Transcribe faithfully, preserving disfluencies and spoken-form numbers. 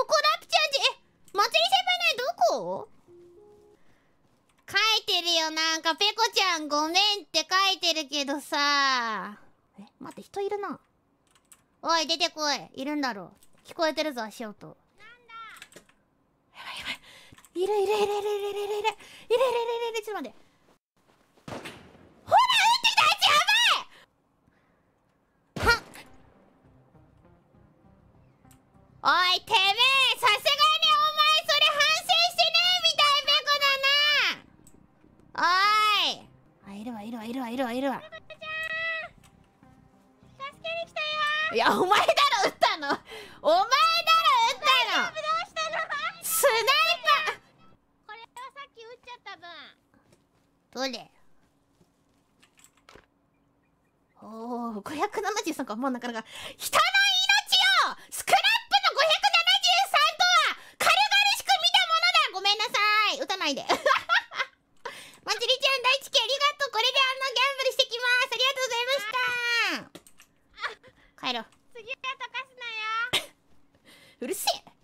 ここラプチャーじ、祭り先輩ないどこ書いてるよ。なんかペコちゃんごめんって書いてるけどさ。え、待って人いるな。おい出てこい。いるんだろう。聞こえてるぞ足音。なんだ。やばいやばい。いるいるいるいるいるいるいるいるいるいるいるいる。ちょっと待って。ほら撃ってきたやつやばい。はっ。おいてめえさすがに。おーい、あ、いるわいるわいるわいるわいるわ。助けに来たよ。いやお前だろ撃ったの。お前だろ撃ったの。どうしたのスナイパー。これはさっき撃っちゃった分。どれ。おおごひゃくななじゅうさんか。もうなかなか人の命をスクラップのごひゃくななじゅうさんとは軽々しく見たものだ。ごめんなさい撃たないで。まつりちゃん、大地家ありがとう。これであのギャンブルしてきます。ありがとうございました。帰ろう。次は溶かすなよ。うるせえ。